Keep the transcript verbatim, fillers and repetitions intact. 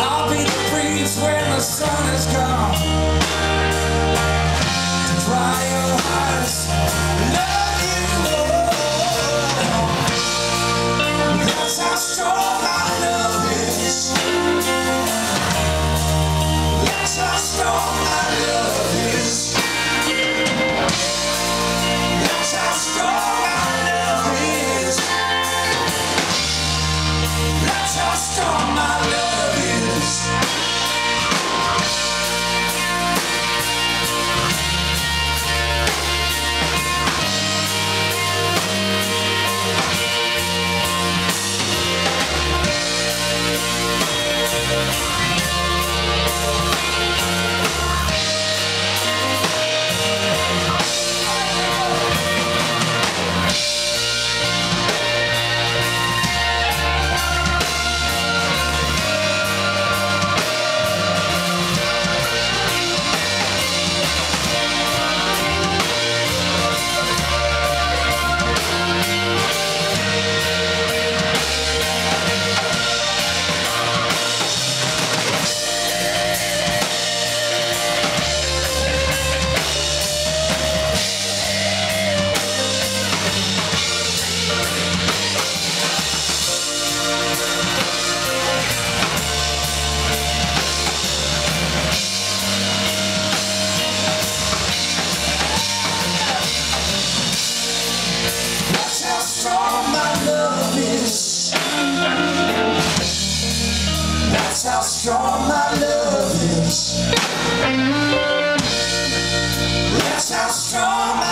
I'll be the breeze when the sun is gone, to dry your hearts, love you more. That's how strong our love is. That's how strong our love is. That's how strong. That's how strong my love is. That's how strong my love is.